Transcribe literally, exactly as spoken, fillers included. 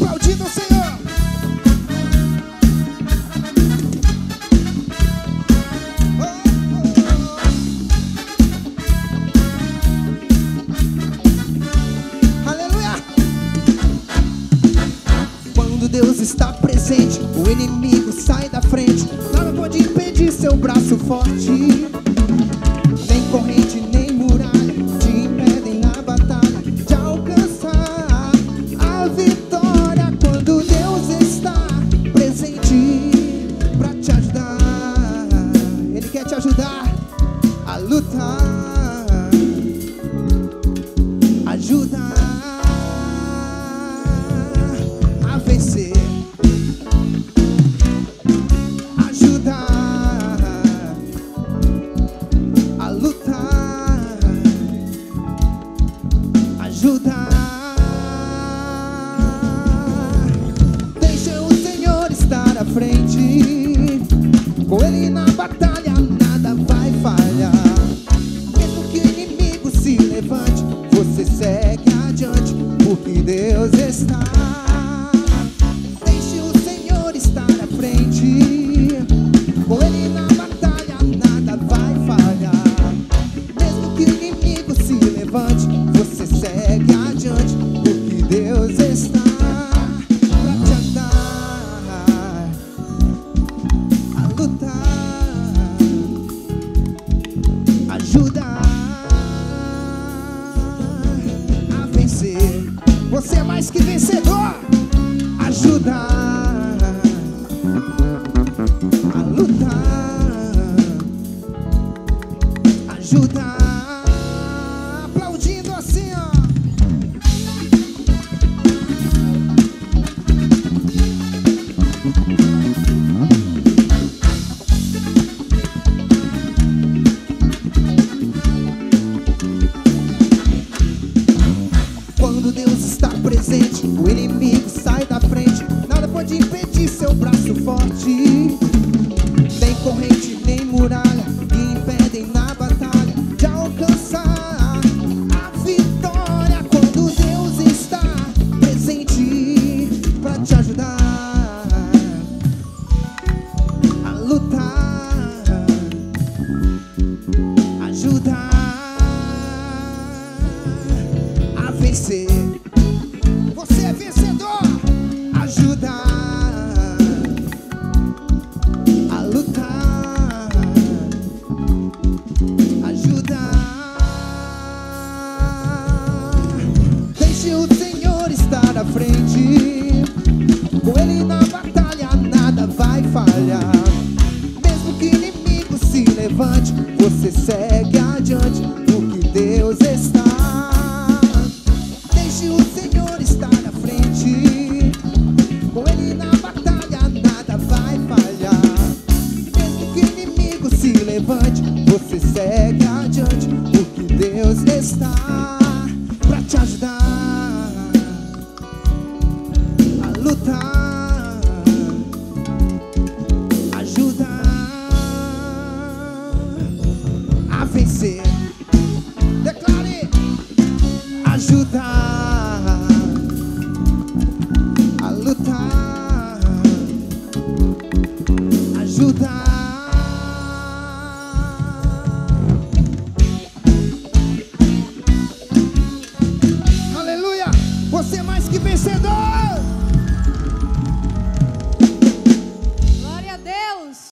aplaudindo o Senhor. Oh, oh, oh. Aleluia. Quando Deus está presente, o inimigo sai da frente. Nada pode impedir seu braço forte. Nem corrente, nem muralha te impedem na batalha de alcançar a vitória. Quando Deus está presente pra te ajudar, Ele quer te ajudar a lutar. Ajuda a vencer. Ajuda frente, com Ele na batalha nada vai falhar. Mesmo que o inimigo se levante, você segue adiante, porque Deus está. Deixe o Senhor estar à frente, com Ele na batalha nada vai falhar. Mesmo que o inimigo se levante, você segue adiante, porque Deus está. Você é mais que vencedor. Ajuda a lutar. Ajuda aplaudindo assim, ó. Quando Deus está presente, o inimigo sai da frente. Nada pode impedir seu braço forte. Nem corrente, nem muralha que impedem na batalha de alcançar a vitória. Quando Deus está presente pra te ajudar a lutar, ajudar a vencer. Frente, com Ele na batalha nada vai falhar. Mesmo que inimigo se levante, você segue adiante, porque Deus está. Deixe o Senhor estar na frente, com Ele na batalha nada vai falhar. Mesmo que inimigo se levante, você segue adiante, porque Deus está pra te ajudar. Lutar, ajudar a vencer. Declare, ajudar a lutar, ajudar. Aleluia! Você é mais que vencedor.